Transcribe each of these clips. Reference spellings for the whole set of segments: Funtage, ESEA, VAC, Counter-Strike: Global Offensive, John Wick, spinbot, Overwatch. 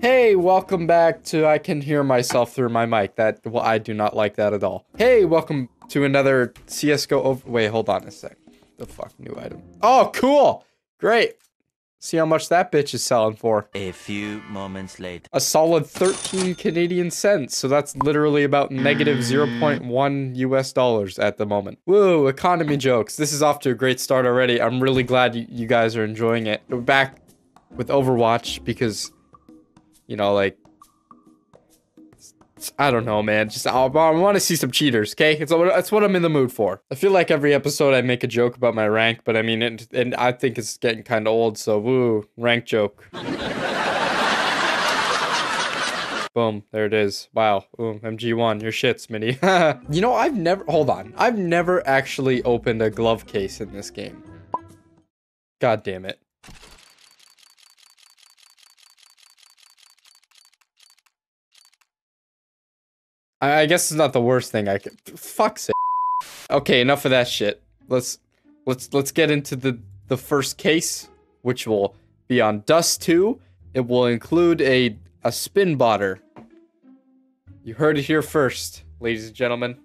Hey, welcome back to I Can Hear Myself Through My Mic. That, well, I do not like that at all. Hey, welcome to another CSGO wait, hold on a sec. The fuck, new item. Oh, cool. Great. See how much that bitch is selling for. A few moments later. A solid 13 Canadian cents. So that's literally about negative 0.1 US dollars at the moment. Woo, economy jokes. This is off to a great start already. I'm really glad you guys are enjoying it. We're back with Overwatch because, you know, like, I don't know, man. Just I want to see some cheaters, okay? It's what I'm in the mood for. I feel like every episode I make a joke about my rank, but I mean, and I think it's getting kind of old, so woo, rank joke. Boom, there it is. Wow, boom, MG1, your shits, Minnie. You know, I've never actually opened a glove case in this game. God damn it. I guess it's not the worst thing I could. Fuck's sake. Okay, enough of that shit. Let's get into the first case, which will be on Dust 2. It will include a spin botter. You heard it here first, ladies and gentlemen.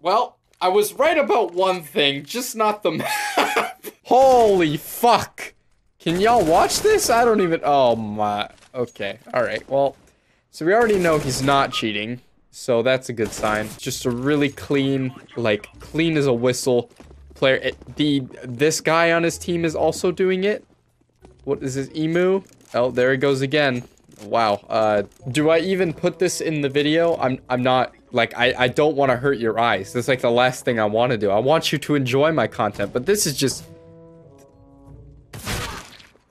Well, I was right about one thing, just not the map. Holy fuck! Can y'all watch this? I don't even. Oh my. Okay, alright, well, so we already know he's not cheating, so that's a good sign. Just a really clean, like, clean as a whistle player. This guy on his team is also doing it. What is this, Emu? Oh, there he goes again. Wow, do I even put this in the video? I'm not, like, I don't want to hurt your eyes. That's, like, the last thing I want to do. I want you to enjoy my content, but this is just...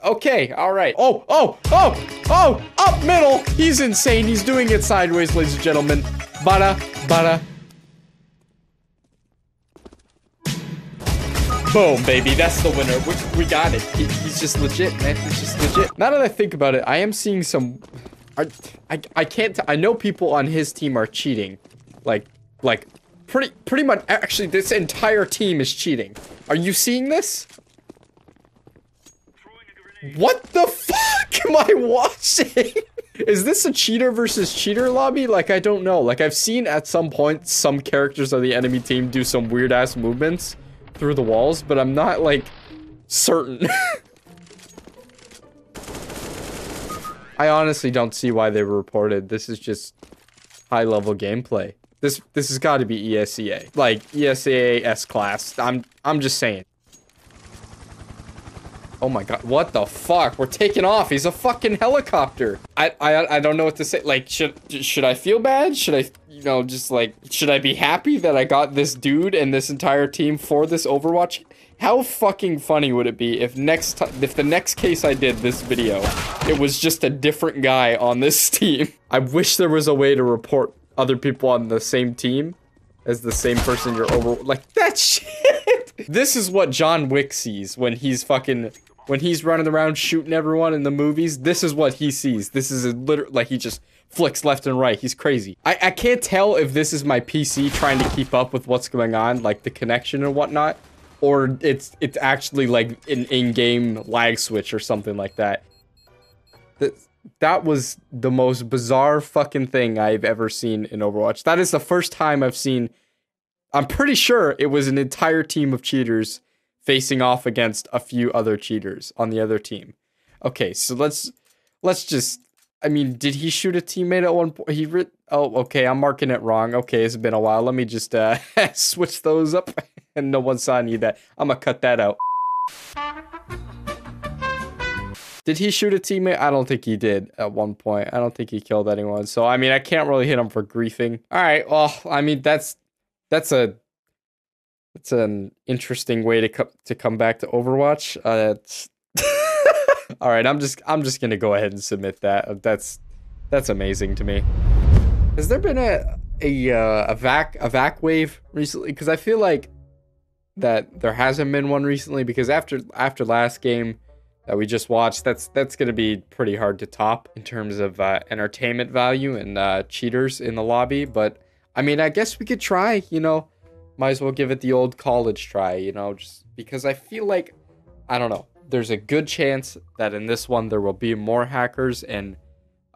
Okay, alright. Oh, oh, oh! Oh, up middle! He's insane. He's doing it sideways, ladies and gentlemen. Bada, bada. Boom, baby. That's the winner. We got it. He's just legit, man. He's just legit. Now that I think about it, I am seeing some... I can't... I know people on his team are cheating. Like, pretty much... Actually, this entire team is cheating. Are you seeing this? What the fuck am I watching? Is this a cheater versus cheater lobby? Like, I don't know. Like, I've seen at some point some characters of the enemy team do some weird ass movements through the walls, but I'm not, like, certain. I honestly don't see why they were reported. This is just high level gameplay. This has got to be ESEA. Like, ESEA S class. I'm just saying. Oh my god, what the fuck? We're taking off. He's a fucking helicopter. I don't know what to say. Like, should I feel bad? Should I, you know, just like, should I be happy that I got this dude and this entire team for this Overwatch? How fucking funny would it be if if the next case I did this video, it was just a different guy on this team? I wish there was a way to report other people on the same team as the same person you're over, like, that shit. This is what John Wick sees when he's fucking... When he's running around shooting everyone in the movies, this is what he sees. This is a literal, like, he just flicks left and right. He's crazy. I can't tell if this is my PC trying to keep up with what's going on, like the connection and whatnot, or it's actually like an in-game lag switch or something like that. That was the most bizarre fucking thing I've ever seen in Overwatch. That is the first time I've seen, I'm pretty sure it was an entire team of cheaters facing off against a few other cheaters on the other team. Okay, so let's just... I mean, did he shoot a teammate at one point? Oh, okay, I'm marking it wrong. Okay, it's been a while. Let me just switch those up. And no one saw any of that. I'm gonna cut that out. Did he shoot a teammate? I don't think he did at one point. I don't think he killed anyone. So, I mean, I can't really hit him for griefing. All right, well, I mean, that's an interesting way to come back to Overwatch. All right, I'm just gonna go ahead and submit that. That's amazing to me. Has there been a vac wave recently? Because I feel like that there hasn't been one recently. Because after last game that we just watched, that's gonna be pretty hard to top in terms of entertainment value and cheaters in the lobby. But I mean, I guess we could try. You know. Might as well give it the old college try, you know, just because I feel like, I don't know. there's a good chance that in this one there will be more hackers and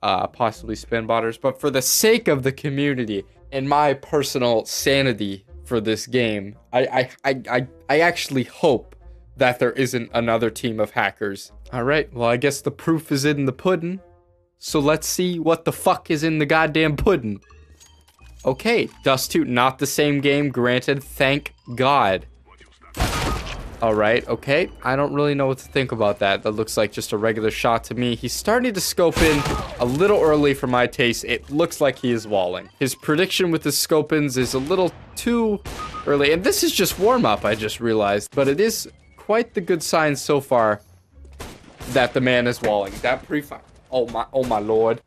possibly spin botters. But for the sake of the community and my personal sanity for this game, I actually hope that there isn't another team of hackers. All right, well, I guess the proof is in the pudding. So let's see what the fuck is in the goddamn pudding. Okay, Dust 2, not the same game, granted, thank God. All right, okay, I don't really know what to think about that. That looks like just a regular shot to me. He's starting to scope in a little early for my taste. It looks like he is walling. His prediction with the scope-ins is a little too early. And this is just warm-up, I just realized. But it is quite the good sign so far that the man is walling. That pre-fire. Oh my lord.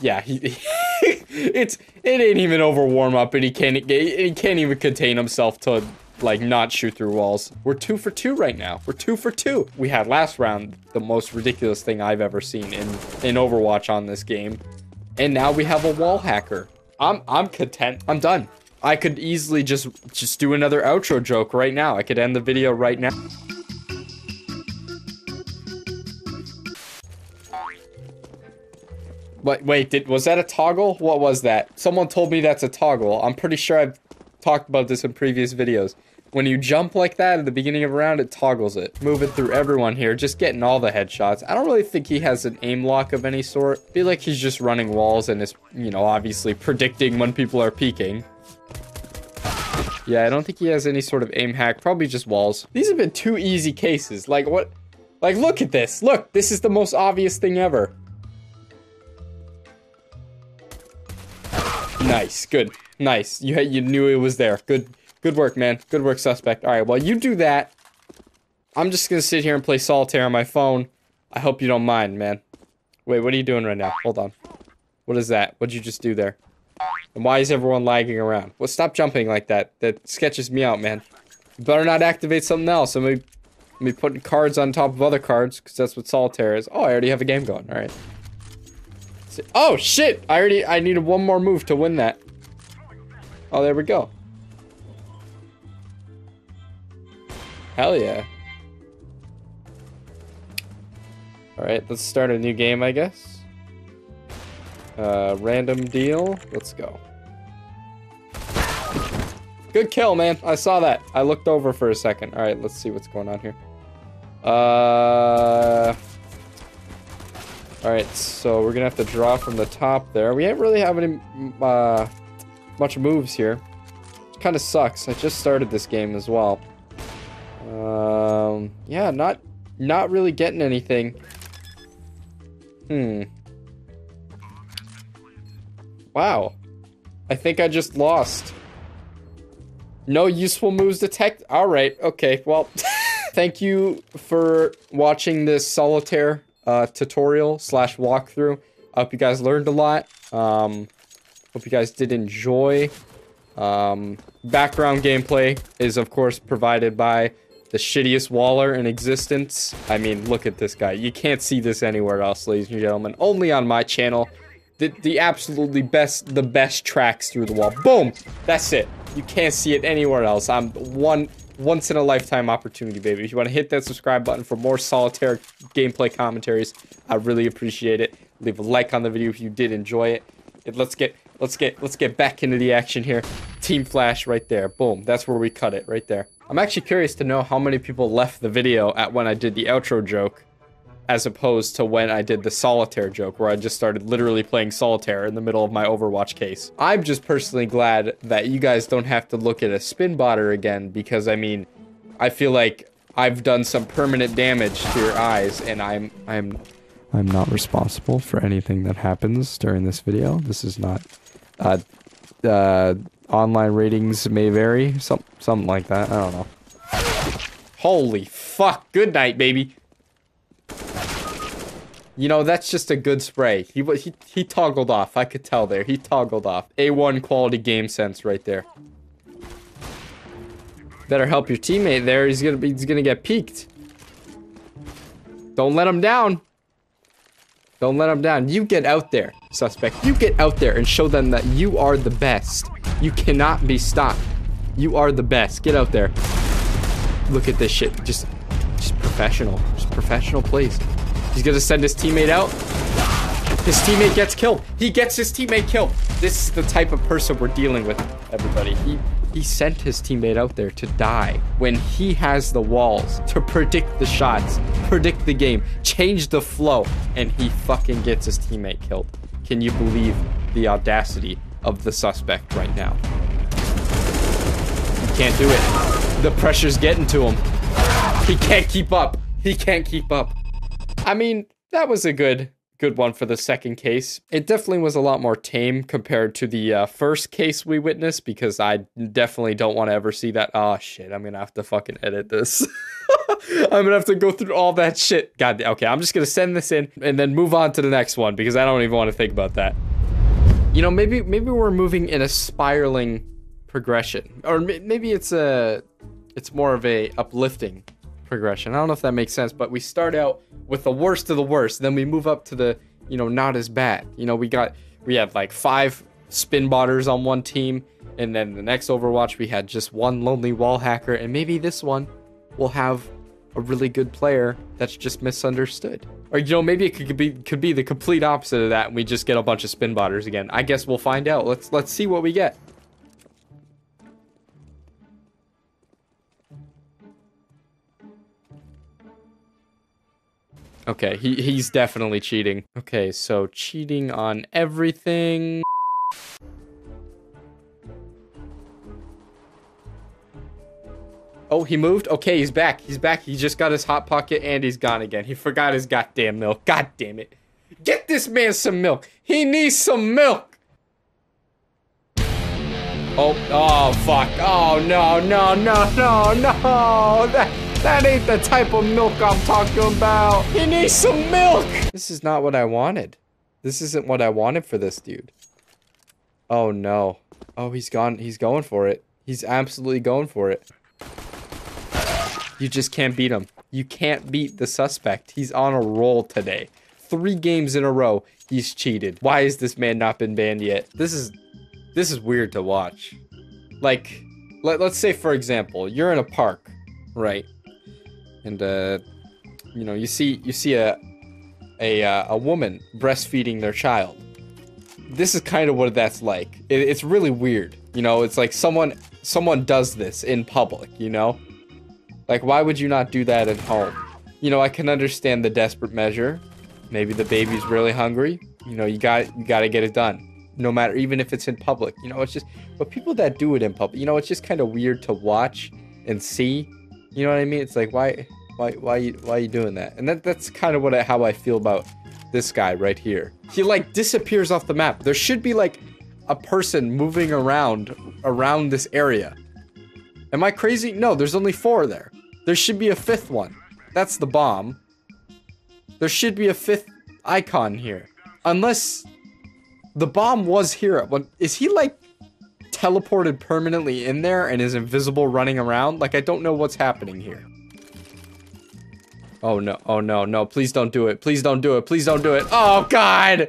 Yeah, he it ain't even over warm-up, and he can't even contain himself to like not shoot through walls. We're 2 for 2 right now. We're 2 for 2. We had last round the most ridiculous thing I've ever seen in Overwatch on this game, and now we have a wall hacker. I'm content. I'm done. I could easily just do another outro joke right now. I could end the video right now. Wait, was that a toggle? What was that? Someone told me that's a toggle. I'm pretty sure I've talked about this in previous videos. When you jump like that at the beginning of a round, it toggles it. Moving through everyone here, just getting all the headshots. I don't really think he has an aim lock of any sort. I feel like he's just running walls and is, you know, obviously predicting when people are peeking. Yeah, I don't think he has any sort of aim hack. Probably just walls. These have been two easy cases. Like, what? Like, look at this. Look, this is the most obvious thing ever. Nice, good. Nice. You knew it was there. Good work, man. Good work, suspect. All right, while you do that, I'm just going to sit here and play solitaire on my phone. I hope you don't mind, man. Wait, what are you doing right now? Hold on. What is that? What'd you just do there? And why is everyone lagging around? Well, stop jumping like that. That sketches me out, man. You better not activate something else. I'm going to be putting cards on top of other cards because that's what solitaire is. Oh, I already have a game going. All right. Oh, shit! I needed one more move to win that. Oh, there we go. Hell yeah. Alright, let's start a new game, I guess. Random deal. Let's go. Good kill, man. I saw that. I looked over for a second. Alright, let's see what's going on here. Alright, so we're gonna have to draw from the top there. We ain't really have any much moves here. Kind of sucks. I just started this game as well. Yeah, not really getting anything. Wow. I think I just lost. No useful moves detected. Alright, okay, well. Thank you for watching this solitaire tutorial / walkthrough. I hope you guys learned a lot. Hope you guys did enjoy. Background gameplay is of course provided by the shittiest waller in existence. I mean, look at this guy. You can't see this anywhere else, ladies and gentlemen. Only on my channel. The absolutely best, the best tracks through the wall. Boom! That's it. You can't see it anywhere else. I'm one once in a lifetime opportunity, baby. If you want to hit that subscribe button for more solitaire gameplay commentaries, I really appreciate it. Leave a like on the video if you did enjoy it. Let's get back into the action here. Team Flash right there. Boom. That's where we cut it right there. I'm actually curious to know how many people left the video at when I did the outro joke as opposed to when I did the solitaire joke, where I just started literally playing solitaire in the middle of my Overwatch case. I'm just personally glad that you guys don't have to look at a spin botter again, because I mean, I feel like I've done some permanent damage to your eyes, and I'm not responsible for anything that happens during this video. This is not online ratings may vary, something like that. I don't know. Holy fuck, good night, baby. You know, that's just a good spray. He toggled off. I could tell there. He toggled off. A1 quality game sense right there. Better help your teammate there. He's gonna get peeked. Don't let him down. Don't let him down. You get out there, suspect. You get out there and show them that you are the best. You cannot be stopped. You are the best. Get out there. Look at this shit. Just professional. Just professional plays. He's gonna send his teammate out. His teammate gets killed. He gets his teammate killed. This is the type of person we're dealing with, everybody. He sent his teammate out there to die when he has the walls to predict the shots, predict the game, change the flow, and he fucking gets his teammate killed. Can you believe the audacity of the suspect right now? He can't do it. The pressure's getting to him. He can't keep up. He can't keep up. I mean, that was a good one for the second case. It definitely was a lot more tame compared to the first case we witnessed, because I definitely don't want to ever see that. Oh shit, I'm gonna have to fucking edit this. I'm gonna have to go through all that shit. God, okay, I'm just gonna send this in and then move on to the next one, because I don't even want to think about that. You know, maybe we're moving in a spiraling progression, or maybe it's more of a uplifting progression. I don't know if that makes sense, but we start out with the worst of the worst, then we move up to the, you know, not as bad. You know, we had like 5 spin botters on one team, and then the next Overwatch we had just one lonely wall hacker, and maybe this one will have a really good player that's just misunderstood. Or, you know, maybe it could be the complete opposite of that, and we just get a bunch of spin botters again. I guess we'll find out. Let's see what we get. Okay, he's definitely cheating. Okay, so cheating on everything. Oh, he moved? Okay, he's back. He's back. He just got his Hot Pocket and he's gone again. He forgot his goddamn milk. God damn it. Get this man some milk. He needs some milk. Oh, fuck. Oh, no. That ain't the type of milk I'm talking about. He needs some milk. This is not what I wanted. This isn't what I wanted for this dude. Oh no. Oh, he's gone. He's going for it. He's absolutely going for it. You just can't beat him. You can't beat the suspect. He's on a roll today. 3 games in a row, he's cheated. Why has this man not been banned yet? This is weird to watch. Like, let's say, for example, you're in a park, right? And, you know, you see a woman breastfeeding their child. This is kind of what that's like. It's really weird. You know, it's like someone does this in public, you know? Like, why would you not do that at home? You know, I can understand the desperate measure. Maybe the baby's really hungry. You know, you got to get it done. No matter, even if it's in public. You know, it's just, but people that do it in public, you know, it's just kind of weird to watch and see. You know what I mean? It's like, why are you doing that? And that's kind of how I feel about this guy right here. He like disappears off the map. There should be like a person moving around this area. Am I crazy? No, there's only 4 there. There should be a 5th one. That's the bomb. There should be a 5th icon here. Unless the bomb was here. Is he like teleported permanently in there and is invisible running around? Like, I don't know what's happening here. Oh no, oh no, no, please don't do it. Please don't do it. Please don't do it. Oh God.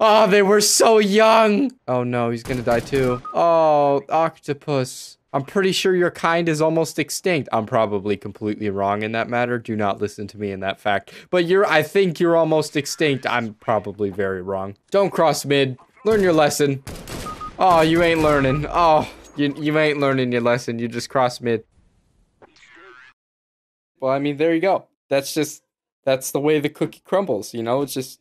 Oh, they were so young. Oh no, he's gonna die too. Oh, octopus. I'm pretty sure your kind is almost extinct. I'm probably completely wrong in that matter. Do not listen to me in that fact. But I think you're almost extinct. I'm probably very wrong. Don't cross mid. Learn your lesson. Oh, you ain't learning. Oh, you ain't learning your lesson. You just cross mid. Well, I mean, there you go. That's the way the cookie crumbles, you know? It's just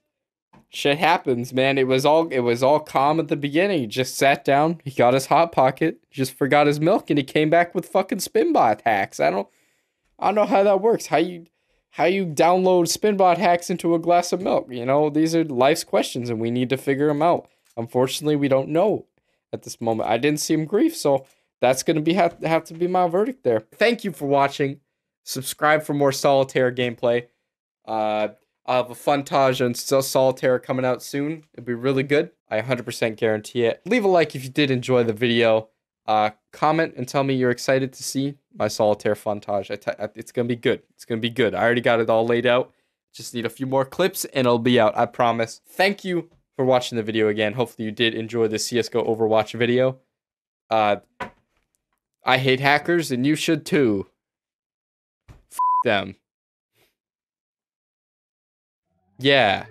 shit happens, man. It was all calm at the beginning. He just sat down, he got his Hot Pocket, just forgot his milk, and he came back with fucking spinbot hacks. I don't know how that works. How you download spinbot hacks into a glass of milk, you know? These are life's questions and we need to figure them out. Unfortunately, we don't know. At this moment, I didn't see him grief, so that's going to be have to be my verdict there. Thank you for watching. Subscribe for more Solitaire gameplay. I'll have a Funtage and Solitaire coming out soon. It'll be really good. I 100% guarantee it. Leave a like if you did enjoy the video. Comment and tell me you're excited to see my Solitaire Funtage. It's going to be good. It's going to be good. I already got it all laid out. Just need a few more clips and it'll be out. I promise. Thank you for watching the video again. Hopefully you did enjoy the CSGO Overwatch video. I hate hackers and you should too. F*** them. Yeah.